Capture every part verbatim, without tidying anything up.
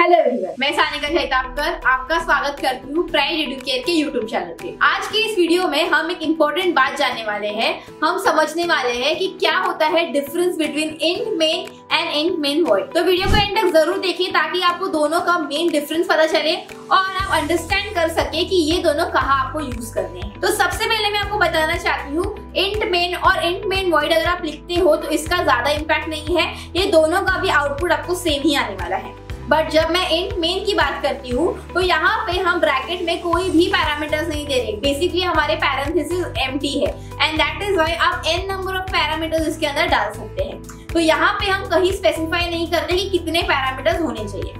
Hello everyone, मैं सानिका जैतापकर आपका स्वागत करती हूँ प्राइड एडुकेट के यूट्यूब चैनल पे। आज के इस वीडियो में हम एक इम्पोर्टेंट बात जानने वाले हैं। हम समझने वाले हैं कि क्या होता है difference between int main and int main void. तो वीडियो को एंड तक जरूर देखिए ताकि आपको दोनों का मेन डिफरेंस पता चले और आप अंडरस्टैंड कर सके कि ये दोनों कहाँ आपको यूज करने हैं। तो सबसे पहले मैं आपको बताना चाहती हूँ इंट मेन और इंट मेन वॉइड अगर आप लिखते हो तो इसका ज्यादा इम्पैक्ट नहीं है, ये दोनों का भी आउटपुट आपको सेम ही आने वाला है। बट जब मैं इंट मेन की बात करती हूँ तो यहाँ पे हम ब्रैकेट में कोई भी पैरामीटर्स नहीं दे रहे, बेसिकली हमारे पैरेंथेसिस एम्प्टी है एंड दैट इज व्हाई आप n नंबर ऑफ पैरामीटर्स इसके अंदर डाल सकते हैं। तो यहाँ पे हम कहीं स्पेसिफाई नहीं करते कि कितने पैरामीटर्स होने चाहिए।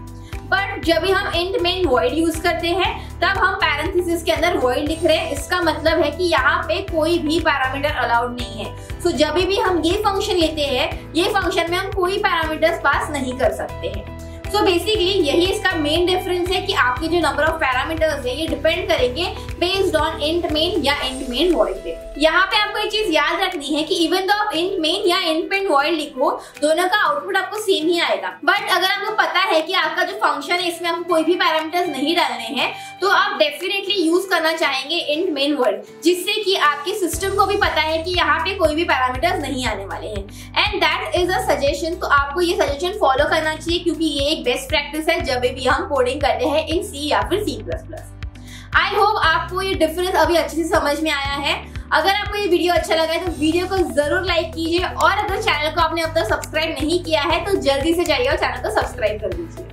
बट जब भी हम इंट मेन वॉइड यूज करते हैं तब हम पैरेंथेसिस के अंदर वॉइड लिख रहे हैं, इसका मतलब है कि यहाँ पे कोई भी पैरामीटर अलाउड नहीं है। सो जब भी हम ये फंक्शन लेते हैं, ये फंक्शन में हम कोई पैरामीटर्स पास नहीं कर सकते हैं। सो so बेसिकली यही इसका मेन डिफरेंस है कि आपके जो नंबर ऑफ पैरामीटर्स है ये डिपेंड करेंगे बेस्ड ऑन इंट मेन या इंट मेन वॉइड पे। यहाँ पे आपको एक चीज याद रखनी है कि इवन तो आप इंट मेन या इंट मेन वॉइड लिखो दोनों का आउटपुट आपको सेम ही आएगा। बट अगर आपको पता है कि आपका जो फंक्शन है इसमें आपको कोई भी पैरामीटर्स नहीं डालने हैं तो आप डेफिनेटली यूज करना चाहेंगे इंट मेन वॉइड, जिससे कि आपके सिस्टम को भी पता है कि यहाँ पे कोई भी पैरामीटर्स नहीं आने वाले हैं। And that is a suggestion, तो आपको ये सजेशन फॉलो करना चाहिए क्योंकि ये बेस्ट प्रैक्टिस है जब भी हम कोडिंग करते हैं इन सी या फिर C plus plus. I hope आपको ये डिफरेंस अभी अच्छे से समझ में आया है। अगर आपको ये वीडियो अच्छा लगा है तो वीडियो को जरूर लाइक कीजिए और अगर चैनल को आपने अब तक सब्सक्राइब नहीं किया है तो जल्दी से जाइए और चैनल को सब्सक्राइब कर दीजिए।